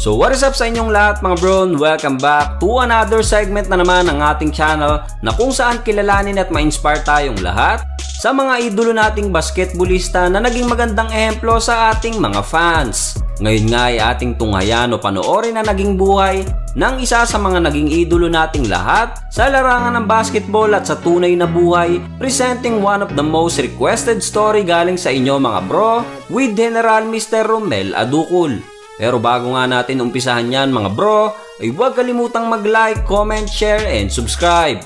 So what is up sa inyong lahat mga bro, welcome back to another segment na naman ng ating channel na kung saan kilalanin at ma-inspire tayong lahat sa mga idolo nating basketballista na naging magandang ehemplo sa ating mga fans. Ngayon nga ay ating tunghayan o panoorin na naging buhay ng isa sa mga naging idolo nating lahat sa larangan ng basketball at sa tunay na buhay, presenting one of the most requested story galing sa inyo mga bro with General Mr. Rommel Adducul. Pero bago nga natin umpisahan yan mga bro, ay huwag kalimutang mag-like, comment, share, and subscribe.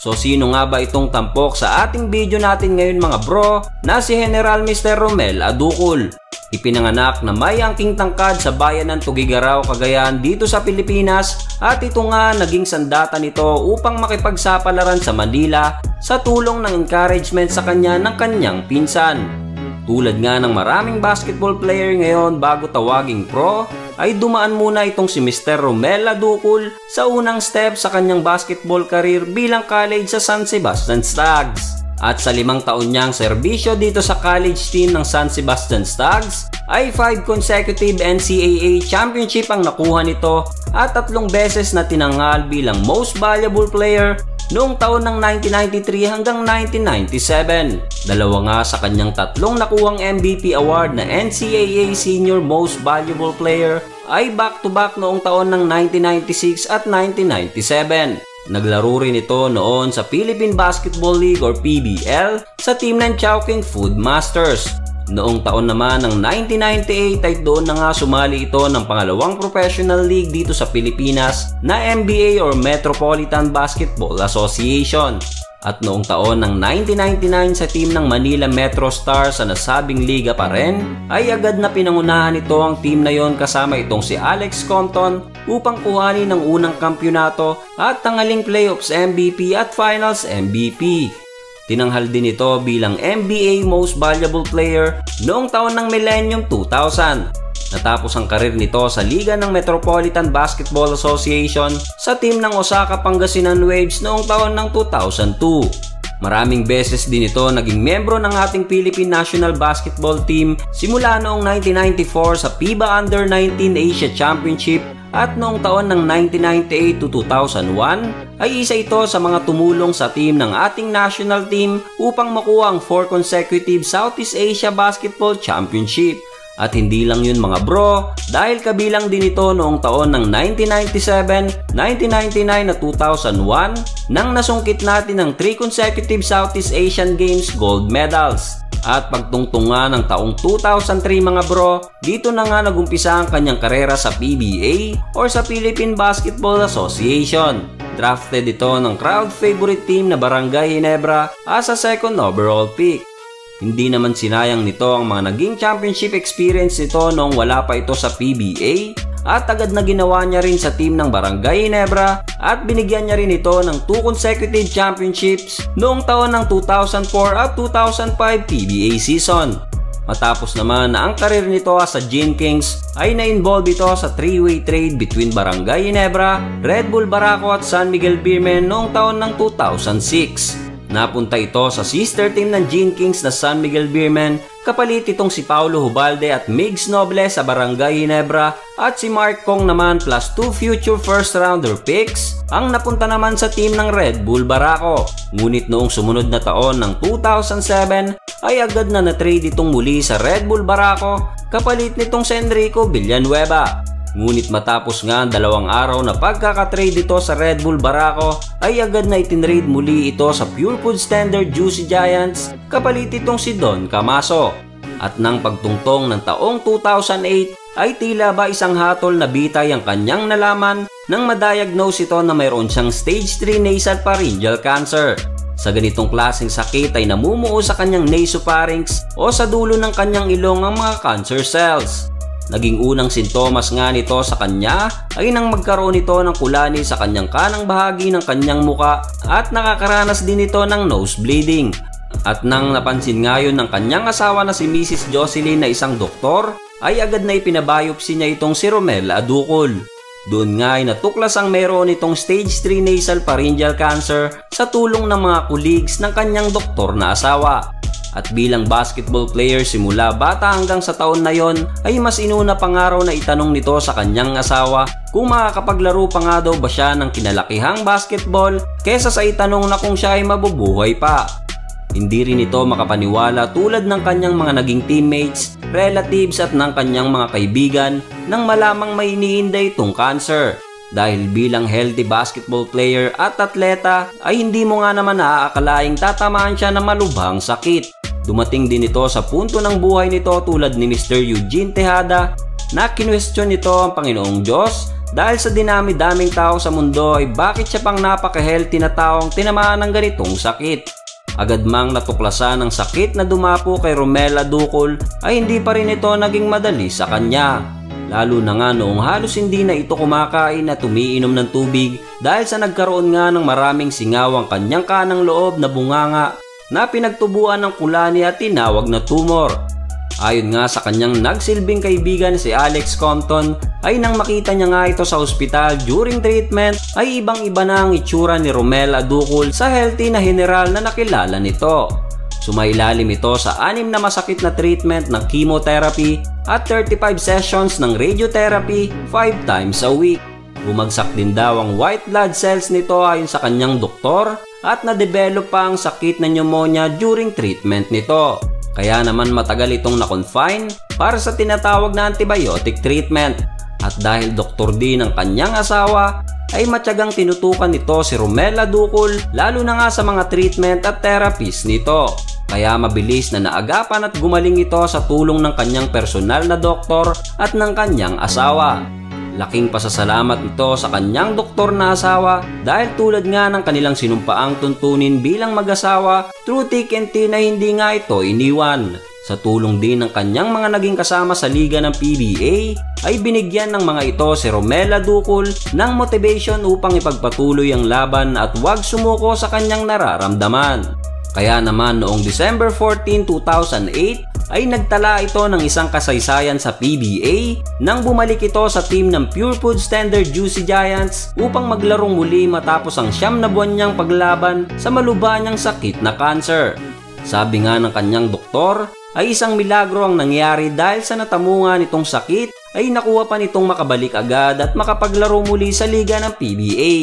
So sino nga ba itong tampok sa ating video natin ngayon mga bro na si General Mr. Rommel Adducul? Ipinanganak na may angking tangkad sa bayan ng Tuguegarao, Cagayan dito sa Pilipinas, at ito nga naging sandata nito upang makipagsapalaran sa Manila sa tulong ng encouragement sa kanya ng kanyang pinsan. Tulad nga ng maraming basketball player ngayon, bago tawaging pro ay dumaan muna itong si Mr. Rommel Adducul sa unang step sa kanyang basketball career bilang college sa San Sebastian Stags. At sa 5 taon niyang serbisyo dito sa college team ng San Sebastian Stags ay 5 consecutive NCAA championship ang nakuha nito at 3 beses na tinanghal bilang most valuable player noong taon ng 1993 hanggang 1997. Dalawa nga sa kanyang 3 nakuhang MVP award na NCAA Senior Most Valuable Player ay back-to-back noong taon ng 1996 at 1997. Naglaro rin ito noon sa Philippine Basketball League or PBL sa team ng Chowking Foodmasters. Noong taon naman ng 1998 ay doon na nga sumali ito ng pangalawang professional league dito sa Pilipinas na MBA or Metropolitan Basketball Association. At noong taon ng 1999 sa team ng Manila Metro Stars sa nasabing liga pa rin ay agad na pinangunahan ito ang team na yon kasama itong si Alex Compton upang kuhanin ang unang kampyonato at tanghaling playoffs MVP at finals MVP. Tinanghal din ito bilang MBA Most Valuable Player noong taon ng Millennium 2000. Natapos ang karir nito sa Liga ng Metropolitan Basketball Association sa team ng Osaka-Pangasinan Waves noong taon ng 2002. Maraming beses din ito naging membro ng ating Philippine National Basketball Team simula noong 1994 sa FIBA Under-19 Asia Championship. At noong taon ng 1998 to 2001 ay isa ito sa mga tumulong sa team ng ating national team upang makuha ang 4 consecutive Southeast Asia Basketball Championship. At hindi lang yun mga bro, dahil kabilang din ito noong taon ng 1997, 1999 at 2001 nang nasungkit natin ang 3 consecutive Southeast Asian Games gold medals. At pagtungtungan ng taong 2003 mga bro, dito na nga nagumpisa ang kanyang karera sa PBA or sa Philippine Basketball Association. Drafted ito ng crowd favorite team na Barangay Ginebra as a 2nd overall pick. Hindi naman sinayang nito ang mga naging championship experience nito noong wala pa ito sa PBA, at agad na ginawa niya rin sa team ng Barangay Ginebra at binigyan niya rin ito ng 2 consecutive championships noong taon ng 2004 at 2005 PBA season. Matapos naman na ang karir nito sa Gin Kings ay na-involve ito sa 3-way trade between Barangay Ginebra, Red Bull Barako at San Miguel Beer noong taon ng 2006. Napunta ito sa sister team ng Gin Kings na San Miguel Beerman, kapalit itong si Paolo Hubalde at Migz Noble sa Barangay Ginebra, at si Mark Kong naman plus 2 future first rounder picks ang napunta naman sa team ng Red Bull Barako. Ngunit noong sumunod na taon ng 2007 ay agad na na-trade itong muli sa Red Bull Barako, kapalit nitong si Enrico Villanueva. Ngunit matapos nga ang 2 araw na pagkakatrade ito sa Red Bull Barako ay agad na itinrade muli ito sa Purefoods Tender Juicy Giants, kapalit itong si Don Camaso. At nang pagtungtong ng taong 2008 ay tila ba isang hatol na bitay ang kanyang nalaman nang madiagnose ito na mayroon siyang stage 3 nasal pharyngeal cancer. Sa ganitong klaseng sakit ay namumuo sa kanyang nasopharynx o sa dulo ng kanyang ilong ang mga cancer cells. Naging unang sintomas nga nito sa kanya ay nang magkaroon ito ng kulani sa kanyang kanang bahagi ng kanyang muka at nakakaranas din ito ng nose bleeding. At nang napansin ngayon ng kanyang asawa na si Mrs. Jocelyn na isang doktor ay agad na ipinabiopsi niya itong si Rommel Adducul. Doon nga ay natuklas ang meron itong stage 3 nasal pharyngeal cancer sa tulong ng mga colleagues ng kanyang doktor na asawa. At bilang basketball player simula bata hanggang sa taon na yon ay mas inuna pang araw na itanong nito sa kanyang asawa kung makakapaglaro pa nga daw ba siya ng kinalakihang basketball kesa sa itanong na kung siya ay mabubuhay pa. Hindi rin ito makapaniwala tulad ng kanyang mga naging teammates, relatives at ng kanyang mga kaibigan nang malamang may iniinday itong cancer. Dahil bilang healthy basketball player at atleta ay hindi mo nga naman naaakalaing tatamaan siya ng malubhang sakit. Dumating din ito sa punto ng buhay nito tulad ni Mr. Eugene Tejada na kinwestiyon nito ang Panginoong Diyos dahil sa dinami-daming tao sa mundo ay bakit siya pang napaka-healthy na taong tinamaan ng ganitong sakit. Agad mang natuklasan ang sakit na dumapo kay Rommel Adducul ay hindi pa rin ito naging madali sa kanya. Lalo na nga noong halos hindi na ito kumakain at umiinom ng tubig dahil sa nagkaroon nga ng maraming singaw ang kanyang kanang loob na bunganga na pinagtubuan ng kulani at tinawag na tumor. Ayon nga sa kanyang nagsilbing kaibigan si Alex Compton ay nang makita niya nga ito sa ospital during treatment ay ibang iba na ang itsura ni Rommel Adducul sa healthy na general na nakilala nito. Sumailalim ito sa 6 na masakit na treatment ng chemotherapy at 35 sessions ng radiotherapy 5 times a week. Bumagsak din daw ang white blood cells nito ayon sa kanyang doktor at na-develop pa ang sakit na pneumonia during treatment nito. Kaya naman matagal itong na-confine para sa tinatawag na antibiotic treatment. At dahil doktor din ang kanyang asawa, ay matyagang tinutukan nito si Rommel Adducul lalo na nga sa mga treatment at therapist nito. Kaya mabilis na naagapan at gumaling ito sa tulong ng kanyang personal na doktor at ng kanyang asawa. Laking pasasalamat nito sa kanyang doktor na asawa dahil tulad nga ng kanilang sinumpaang tuntunin bilang mag-asawa through thick and thin ay hindi nga ito iniwan. Sa tulong din ng kanyang mga naging kasama sa liga ng PBA ay binigyan ng mga ito si Rommel Adducul ng motivation upang ipagpatuloy ang laban at huwag sumuko sa kanyang nararamdaman. Kaya naman noong December 14, 2008 ay nagtala ito ng isang kasaysayan sa PBA nang bumalik ito sa team ng Purefoods Tender Juicy Giants upang maglarong muli matapos ang 9 na buwan niyang paglaban sa malubhang sakit na cancer. Sabi nga ng kanyang doktor ay isang milagro ang nangyari dahil sa natamungan nitong sakit ay nakuha pa nitong makabalik agad at makapaglaro muli sa liga ng PBA.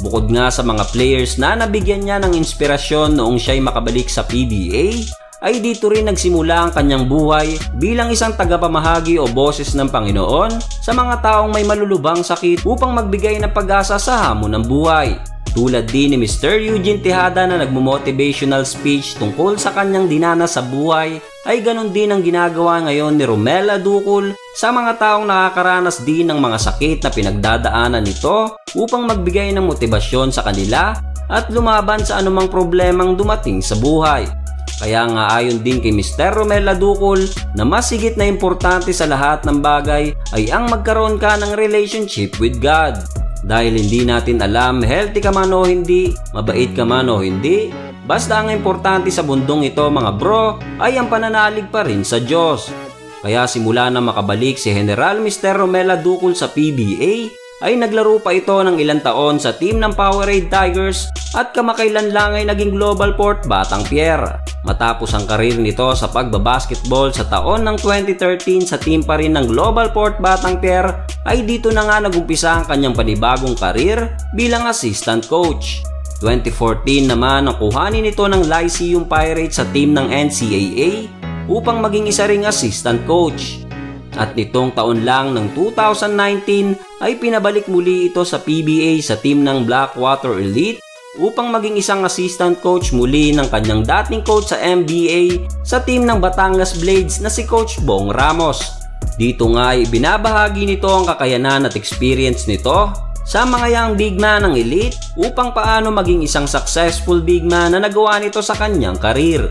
Bukod nga sa mga players na nabigyan niya ng inspirasyon noong siya'y makabalik sa PBA, ay dito rin nagsimula ang kanyang buhay bilang isang tagapamahagi o boses ng Panginoon sa mga taong may malulubhang sakit upang magbigay ng pag-asa sa hamon ng buhay. Tulad din ni Mr. Eugene Tejada na nagmo-motivational speech tungkol sa kanyang dinanas sa buhay ay ganun din ang ginagawa ngayon ni Rommel Adducul sa mga taong nakakaranas din ng mga sakit na pinagdadaanan nito upang magbigay ng motibasyon sa kanila at lumaban sa anumang problemang dumating sa buhay. Kaya nga ayon din kay Mr. Rommel Adducul na mas higit na importante sa lahat ng bagay ay ang magkaroon ka ng relationship with God. Dahil hindi natin alam, healthy ka man o hindi, mabait ka man o hindi, basta ang importante sa bundong ito mga bro ay ang pananalig pa rin sa Diyos. Kaya simula na makabalik si General Mr. Rommel Adducul sa PBA, ay naglaro pa ito ng ilang taon sa team ng Powerade Tigers at kamakailan lang ay naging Global Port Batang Pier. Matapos ang karir nito sa pagbabasketball sa taon ng 2013 sa team pa rin ng Global Port Batang Pier ay dito na nga nagumpisa ang kanyang panibagong karir bilang assistant coach. 2014 naman ang kuhanin nito ng Lyceum Pirates sa team ng NCAA upang maging isa ring assistant coach. At nitong taon lang ng 2019 ay pinabalik muli ito sa PBA sa team ng Blackwater Elite upang maging isang assistant coach muli ng kanyang dating coach sa MBA sa team ng Batangas Blades na si Coach Bong Ramos. Dito nga ay binabahagi nito ang kakayanan at experience nito sa mga young big man ng elite upang paano maging isang successful big man na nagawa nito sa kanyang karir.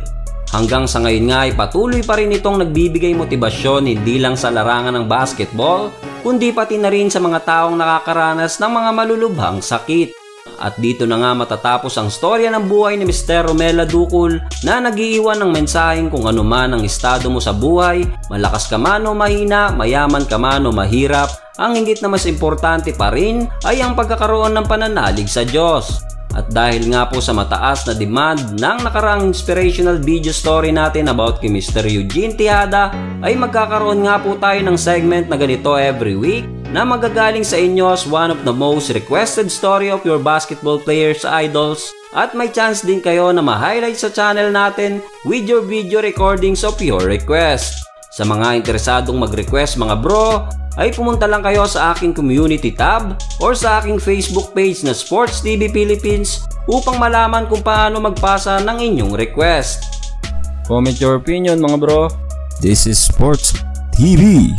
Hanggang sa ngayon nga ay patuloy pa rin itong nagbibigay motibasyon hindi lang sa larangan ng basketball kundi pati na rin sa mga taong nakakaranas ng mga malulubhang sakit. At dito na nga matatapos ang storya ng buhay ni Mr. Rommel Adducul na nag-iiwan ng mensaheng kung ano man ang estado mo sa buhay, malakas ka man o mahina, mayaman ka man o mahirap, ang higit na mas importante pa rin ay ang pagkakaroon ng pananalig sa Diyos. At dahil nga po sa mataas na demand ng nakaraang inspirational video story natin about kay Mr. Eugene Tejada, ay magkakaroon nga po tayo ng segment na ganito every week na magagaling sa inyo as one of the most requested story of your basketball players idols, at may chance din kayo na ma-highlight sa channel natin with your video recordings of your request. Sa mga interesadong mag-request mga bro, ay pumunta lang kayo sa aking community tab or sa aking Facebook page na Sports TV Philippines upang malaman kung paano magpasa ng inyong request. Comment your opinion mga bro. This is Sports TV.